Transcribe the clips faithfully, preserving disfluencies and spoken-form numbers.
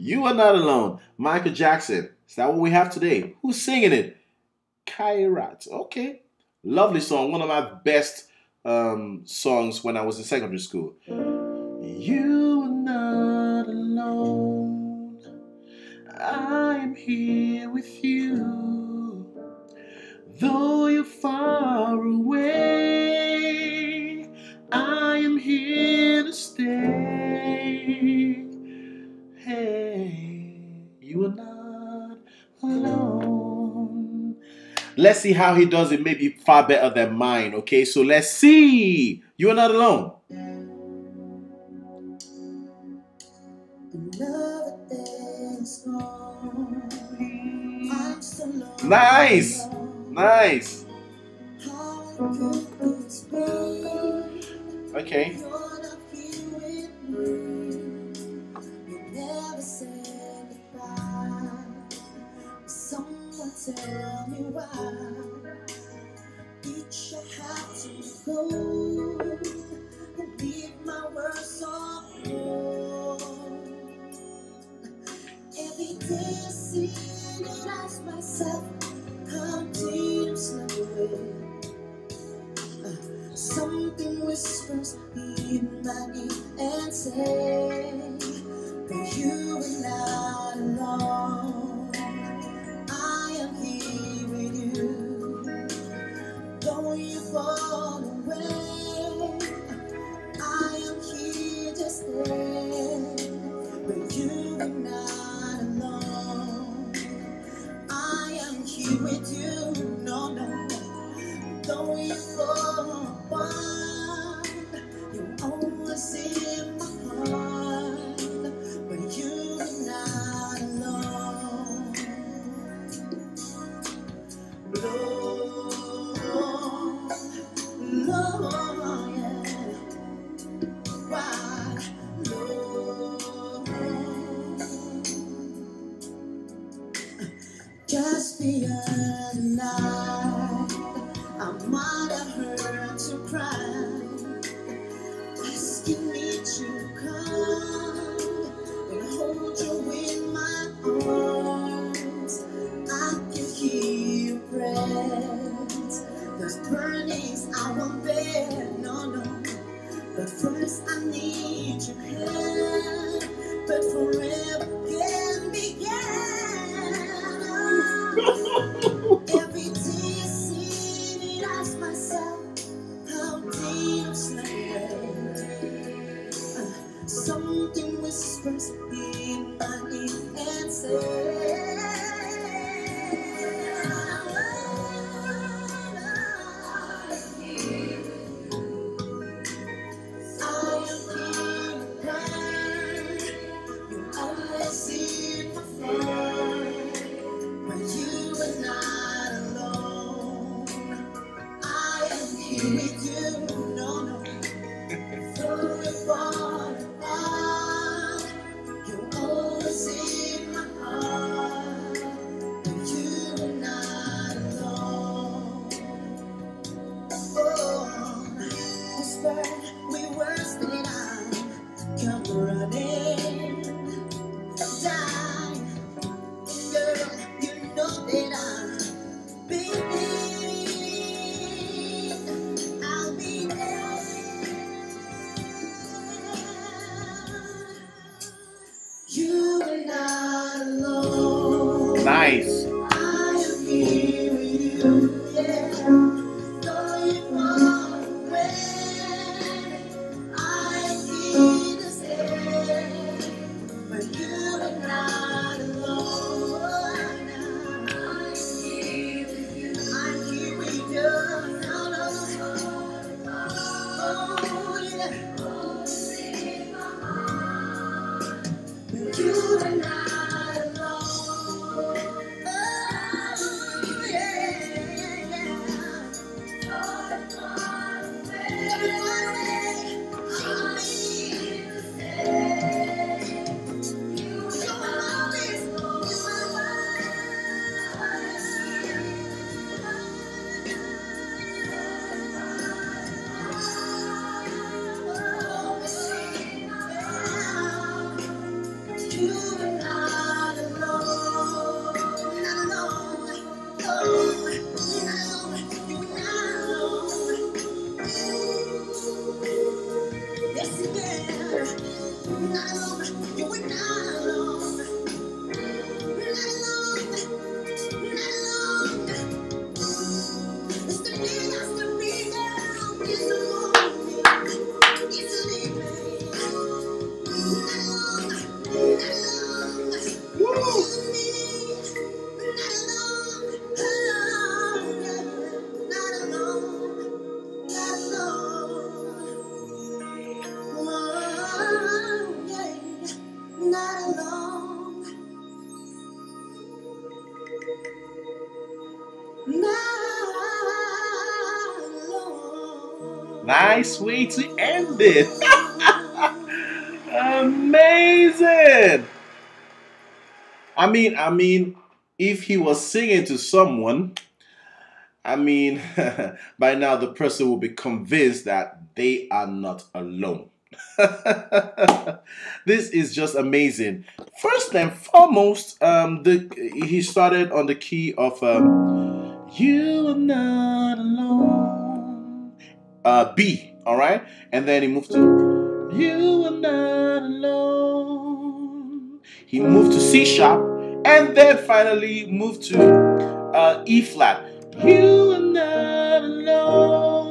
You Are Not Alone, Michael Jackson. Is that what we have today? Who's singing it? Kairat. Okay. Lovely song. One of my best um, songs when I was in secondary school. You are not alone. I am here with you. Though you're far away, I am here to stay. Hey, you are not alone. Let's see how he does it. Maybe far better than mine. Okay, so let's see. You are not alone. Nice, nice. Okay. Tell me why each I have to go and leave my words all alone. Every day I see and ask myself, come deep slowly. Uh, something whispers in my ear and say, but you are not alone. With you, no, no, though you fall apart, you always in my heart, but you are not alone. Lord, Lord, yeah, why, Lord, just be a night, I might have heard you cry, asking me to come and hold you in my arms. I can hear your breath, those burnings I won't bear, no, no. But first I need your hand, but forever can begin. Every day I see and ask myself, how did I slip? Uh, something whispers in my ear and says, I am here, you always see my face. Nice. You are not alone. Nice way to end it. Amazing. I mean, I mean, if he was singing to someone, I mean, by now the person will be convinced that they are not alone. This is just amazing. First and foremost, um, the he started on the key of um, "You Are Not Alone," uh, B. All right, and then he moved to "You Are Not Alone." He moved to C sharp, and then finally moved to uh, E flat. You are not alone.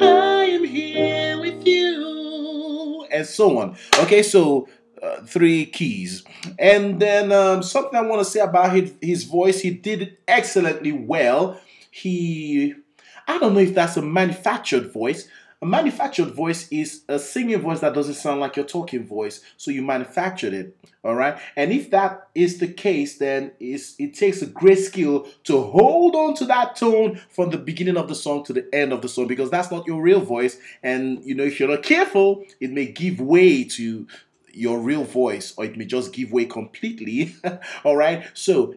I am here with you, and so on. Okay, so uh, three keys, and then um, something I want to say about his, his voice. He did it excellently well. He, I don't know if that's a manufactured voice. A manufactured voice is a singing voice that doesn't sound like your talking voice, so you manufactured it, all right? And if that is the case, then it's, it takes a great skill to hold on to that tone from the beginning of the song to the end of the song, because that's not your real voice. And, you know, if you're not careful, it may give way to your real voice, or it may just give way completely, all right? So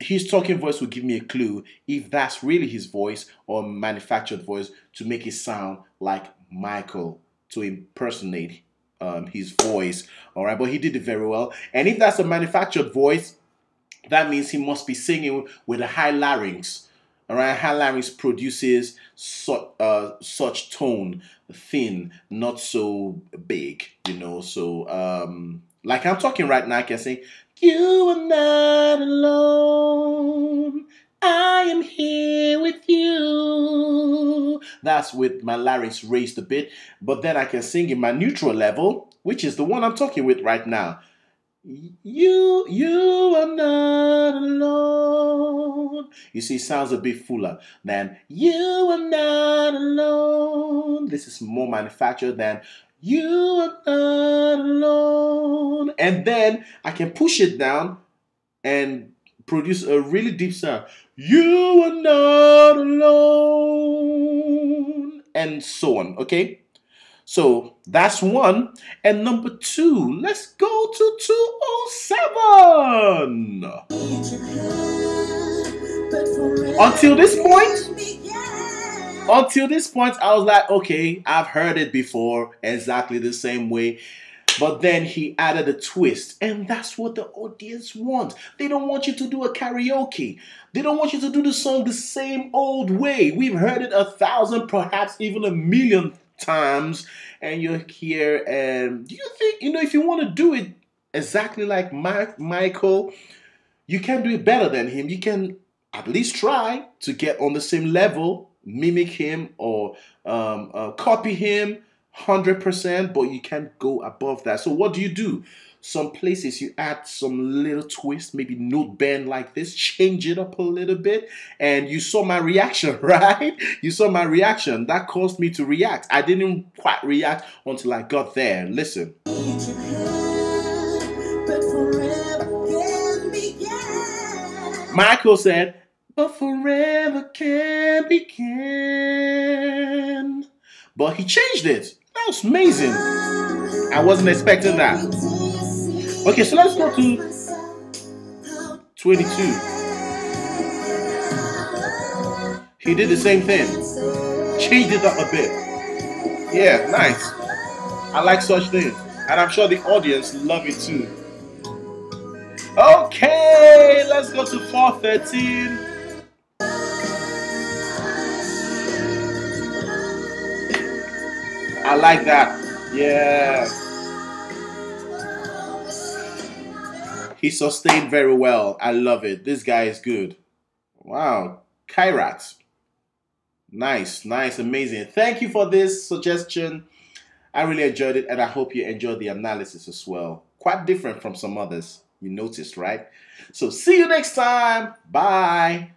his talking voice will give me a clue if that's really his voice or manufactured voice, to make it sound like Michael, to impersonate um, his voice. All right, but he did it very well. And if that's a manufactured voice, that means he must be singing with a high larynx. All right, high larynx produces so, uh, such tone, thin, not so big, you know. So, um, like I'm talking right now, I can sing. You are not alone, I am here with you. That's with my larynx raised a bit, but then I can sing in my neutral level, which is the one I'm talking with right now. You, you are not alone. You see, it sounds a bit fuller than you are not alone. This is more manufactured than you are not alone. And then I can push it down and produce a really deep sound. You are not alone. And so on, okay? So that's one. And number two, let's go to two oh seven. Until this point, Until this point, I was like, okay, I've heard it before, exactly the same way. But then he added a twist, and that's what the audience wants. They don't want you to do a karaoke. They don't want you to do the song the same old way. We've heard it a thousand, perhaps even a million times, and you're here, and you think, you know, if you want to do it exactly like Mike, Michael, you can do it better than him. You can at least try to get on the same level, mimic him, or um, uh, copy him one hundred percent, but you can't go above that. So what do you do? Some places you add some little twist, maybe note bend like this, change it up a little bit, and you saw my reaction, right? You saw my reaction. That caused me to react. I didn't quite react until I got there. Listen. Michael said, but forever can begin. But he changed it. That was amazing. I wasn't expecting that. Okay, so let's go to twenty-two. He did the same thing. Changed it up a bit. Yeah, nice. I like such things. And I'm sure the audience love it too. Okay, let's go to four thirteen. I like that. Yeah. He sustained very well. I love it. This guy is good. Wow. Kairat. Nice, nice, amazing. Thank you for this suggestion. I really enjoyed it, and I hope you enjoyed the analysis as well. Quite different from some others. You noticed, right? So see you next time. Bye.